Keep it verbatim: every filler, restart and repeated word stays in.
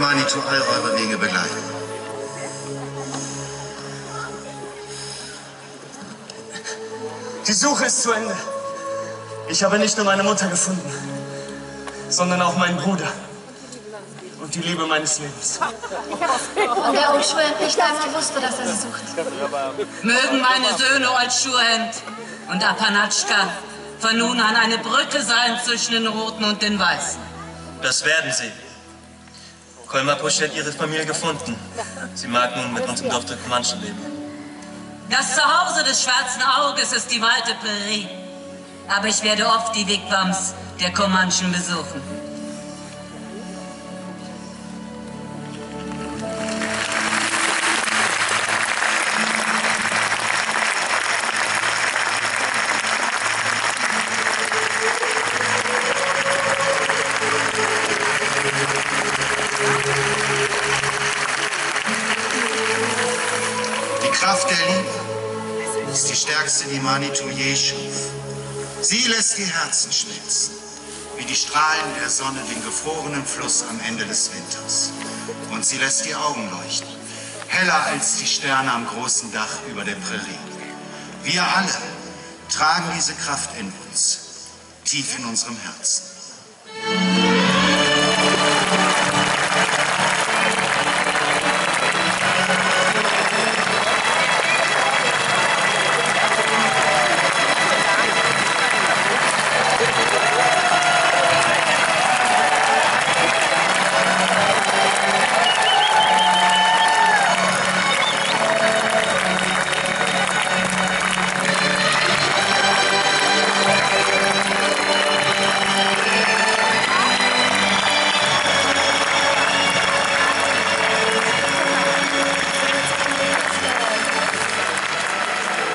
Manitou all eure Wege begleiten. Die Suche ist zu Ende. Ich habe nicht nur meine Mutter gefunden, sondern auch meinen Bruder und die Liebe meines Lebens. Der Old Surehand nicht einmal wusste, dass er sie sucht. Mögen meine Söhne Old Surehand und Apanatschka von nun an eine Brücke sein zwischen den Roten und den Weißen. Das werden sie. Colmar Pochette hat ihre Familie gefunden. Sie mag nun mit uns im Dorf der Comanche leben. Das Zuhause des Schwarzen Auges ist die weite Prärie. Aber ich werde oft die Wigwams der Comanchen besuchen. Die Kraft der Liebe ist die stärkste, die Manitou je schuf. Sie lässt die Herzen schmelzen, wie die Strahlen der Sonne den gefrorenen Fluss am Ende des Winters. Und sie lässt die Augen leuchten, heller als die Sterne am großen Dach über der Prärie. Wir alle tragen diese Kraft in uns, tief in unserem Herzen.